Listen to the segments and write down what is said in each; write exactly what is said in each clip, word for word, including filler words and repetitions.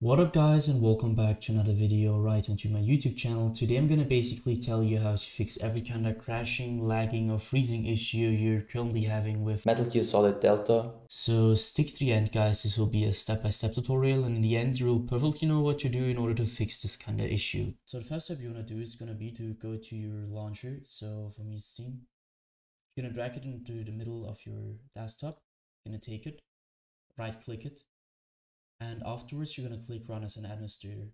What up guys, and welcome back to another video right onto my YouTube channel. Today I'm gonna basically tell you how to fix every kind of crashing, lagging or freezing issue you're currently having with Metal Gear Solid Delta. So stick to the end guys, this will be a step-by-step tutorial, and in the end you'll perfectly know what to do in order to fix this kind of issue. So the first step you wanna do is gonna be to go to your launcher. So for me it's Steam. You're gonna drag it into the middle of your desktop, you're gonna take it, right click it. And afterwards, you're going to click Run as an administrator.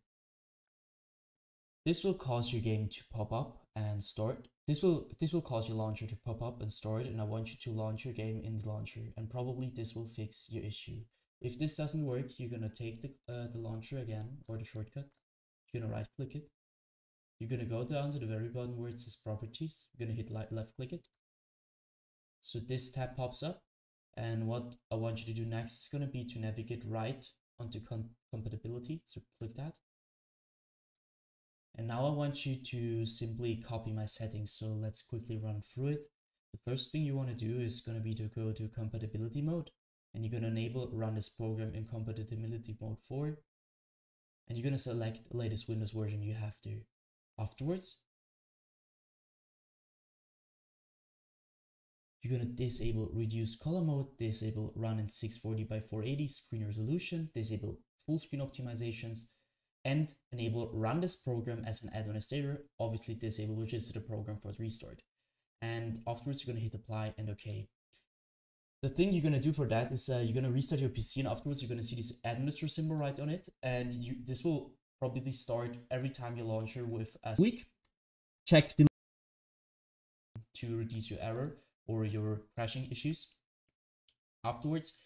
This will cause your game to pop up and start. This will, this will cause your launcher to pop up and start, and I want you to launch your game in the launcher, and probably this will fix your issue. If this doesn't work, you're going to take the, uh, the launcher again, or the shortcut. You're going to right click it. You're going to go down to the very bottom where it says Properties. You're going to hit left click it. So this tab pops up, and what I want you to do next is going to be to navigate right onto compatibility, so click that. And now I want you to simply copy my settings, so let's quickly run through it. The first thing you want to do is going to be to go to compatibility mode, and you're going to enable Run this program in compatibility mode four, and you're going to select the latest Windows version you have to. Afterwards, you're going to disable reduce color mode, disable run in six forty by four eighty screen resolution, disable full screen optimizations, and enable run this program as an administrator. Obviously disable register the program for restart. And afterwards you're going to hit apply and OK. The thing you're going to do for that is uh, you're going to restart your P C, and afterwards you're going to see this administrator symbol right on it. And you, this will probably start every time you launch it with a click. Check the to reduce your error or your crashing issues. Afterwards,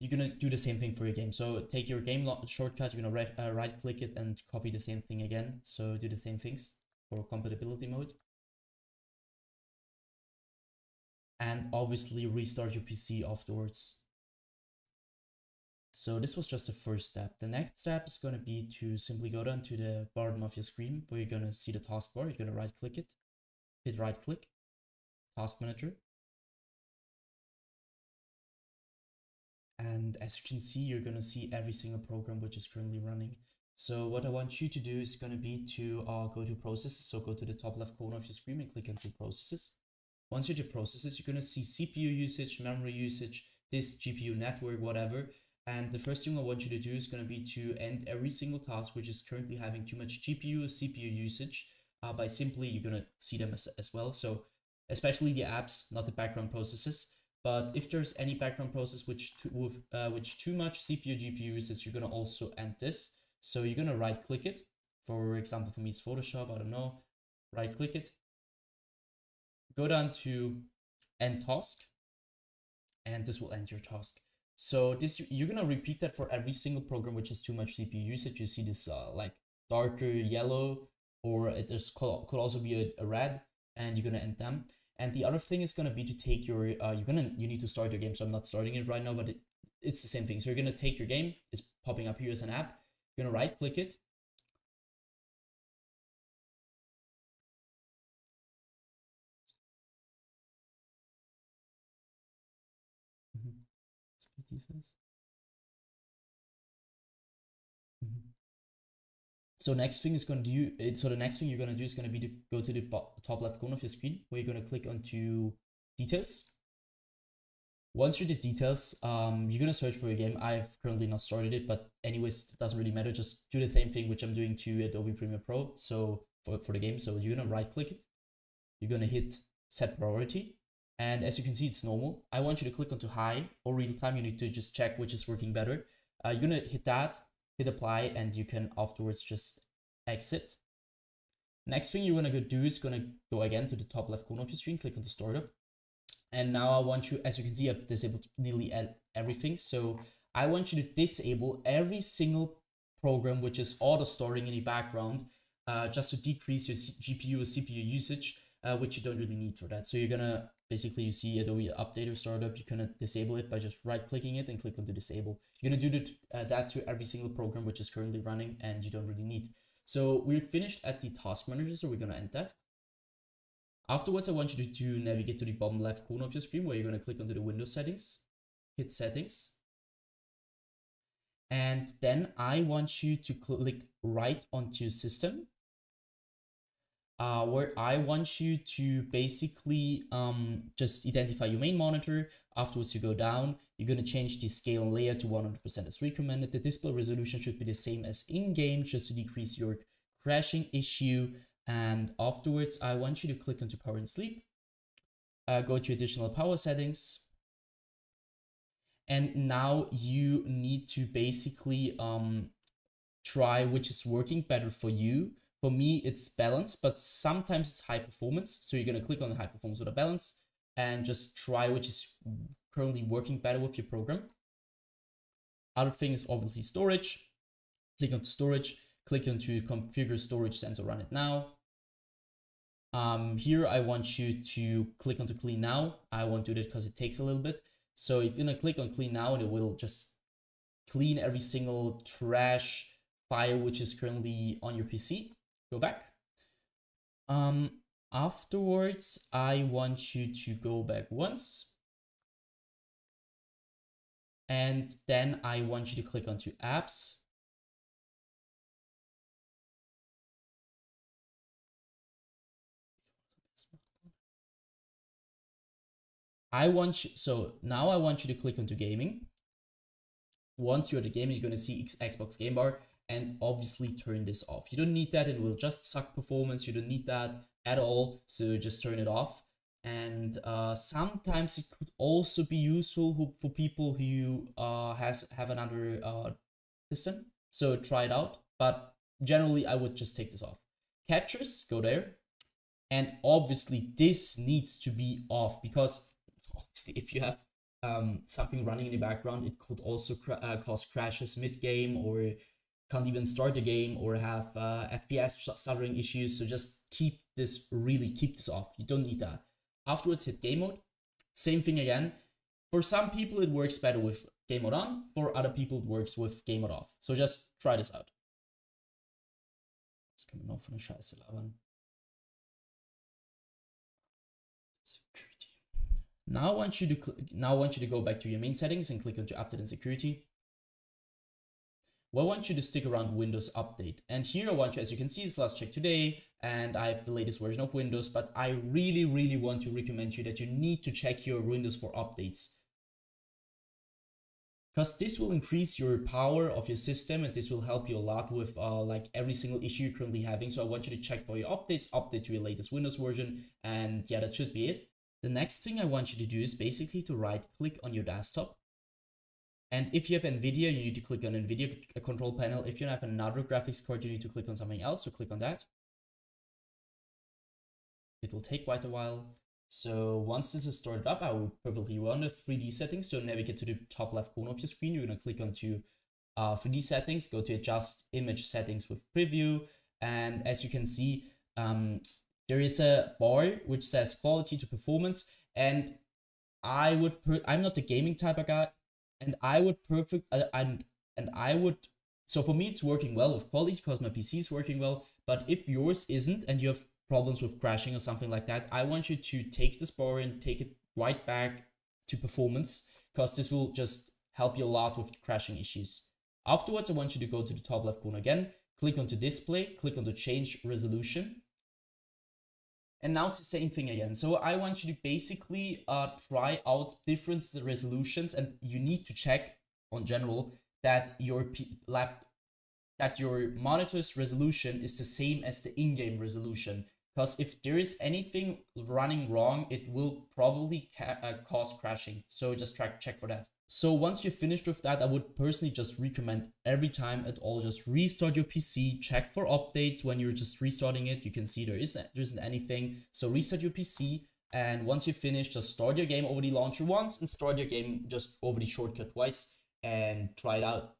you're gonna do the same thing for your game. So take your game shortcut, you're gonna right, uh, right click it and copy the same thing again. So do the same things for compatibility mode. And obviously restart your P C afterwards. So this was just the first step. The next step is gonna be to simply go down to the bottom of your screen where you're gonna see the taskbar. You're gonna right click it, hit right click, task manager. And as you can see, you're going to see every single program which is currently running. So what I want you to do is going to be to uh, go to processes. So go to the top left corner of your screen and click into processes. Once you're to processes, you're going to see C P U usage, memory usage, disk, G P U network, whatever. And the first thing I want you to do is going to be to end every single task which is currently having too much G P U or C P U usage uh, by simply you're going to see them as, as well. So especially the apps, not the background processes. But if there's any background process which too, with, uh, which too much C P U, G P U usage, you're going to also end this. So you're going to right click it. For example, for me, it's Photoshop. I don't know. Right click it. Go down to end task. And this will end your task. So this you're going to repeat that for every single program which has too much C P U usage. You see this uh, like darker yellow, or it is, could also be a, a red. And you're going to end them. And the other thing is going to be to take your, uh, you're going to, you need to start your game. So I'm not starting it right now, but it, it's the same thing. So you're going to take your game. It's popping up here as an app. You're going to right click it. So next thing is going to do it. So the next thing you're going to do is going to be to go to the top left corner of your screen where you're going to click onto details. Once you're the details, um, you're going to search for your game. I've currently not started it, but anyways, it doesn't really matter. Just do the same thing which I'm doing to Adobe Premiere Pro. So for, for the game, so you're going to right click it. You're going to hit set priority. And as you can see, it's normal. I want you to click onto high or real time. You need to just check which is working better. Uh, you're going to hit that. Hit apply, and you can afterwards just exit. Next thing you're going to do is going to go again to the top left corner of your screen, click on the startup. And now I want you, as you can see, I've disabled nearly everything. So I want you to disable every single program which is auto starting in the background, uh, just to decrease your G P U or C P U usage, uh, which you don't really need for that. So you're going to basically, you see Adobe Updater startup, you're going to disable it by just right clicking it and click on to disable. You're going to do that, uh, that to every single program which is currently running and you don't really need. So we're finished at the task manager, so we're going to end that. Afterwards, I want you to, to navigate to the bottom left corner of your screen where you're going to click onto the Windows settings, hit settings. And then I want you to click right onto system, uh, where I want you to basically um, just identify your main monitor. Afterwards, you go down. You're going to change the scale and layer to one hundred percent as recommended. The display resolution should be the same as in-game, just to decrease your crashing issue. And afterwards, I want you to click onto power and sleep. Uh, go to additional power settings. And now you need to basically um, try which is working better for you. For me, it's balance, but sometimes it's high performance. So you're going to click on the high performance or the balance and just try which is currently working better with your program. Other thing is obviously storage. Click onto storage. Click onto configure storage sensor, run it now. Um, here, I want you to click onto clean now. I won't do that because it takes a little bit. So if you're gonna click on clean now, it will just clean every single trash file which is currently on your P C. Go back. Um, afterwards, I want you to go back once. And then I want you to click onto apps. I want you, so now I want you to click onto gaming. Once you're at the gaming, you're going to see Xbox Game Bar and obviously turn this off. You don't need that. It will just suck performance. You don't need that at all. So just turn it off. And uh, sometimes it could also be useful who, for people who uh, has have another uh, system. So try it out. But generally, I would just take this off. Captures, go there. And obviously, this needs to be off because if you have um, something running in the background, it could also cra uh, cause crashes mid-game or can't even start the game or have uh, F P S stuttering issues. So just keep this, really keep this off. You don't need that. Afterwards, hit game mode. Same thing again. For some people, it works better with game mode on. For other people, it works with game mode off. So just try this out. Das kann man auch von der Scheiße labern. Now I want you to now I want you to go back to your main settings and click onto Update and Security. Well, I want you to stick around Windows Update, and here I want you, as you can see, it's last check today, and I have the latest version of Windows. But I really, really want to recommend you that you need to check your Windows for updates, because this will increase your power of your system, and this will help you a lot with uh, like every single issue you're currently having. So I want you to check for your updates, update to your latest Windows version, and yeah, that should be it. The next thing I want you to do is basically to right click on your desktop. And if you have NVIDIA, you need to click on NVIDIA control panel. If you have another graphics card, you need to click on something else. So click on that. It will take quite a while. So once this is started up, I will probably run the three D settings. So navigate to the top left corner of your screen. You're going to click onto uh, three D settings, go to adjust image settings with preview. And as you can see, um, there is a bar which says quality to performance, and I would, per I'm not the gaming type of guy, and I would perfect, uh, and, and I would, so for me it's working well with quality because my P C is working well, but if yours isn't and you have problems with crashing or something like that, I want you to take this bar and take it right back to performance, because this will just help you a lot with crashing issues. Afterwards, I want you to go to the top left corner again, click onto display, click onto change resolution. And now it's the same thing again. So I want you to basically uh, try out different resolutions, and you need to check on general that your P lap that your monitor's resolution is the same as the in-game resolution. Because if there is anything running wrong, it will probably ca uh, cause crashing. So just try check for that. So once you're finished with that, I would personally just recommend every time at all, just restart your P C, check for updates. When you're just restarting it, you can see there isn't, there isn't anything. So restart your P C, and once you're finished, just start your game over the launcher once and start your game just over the shortcut twice and try it out.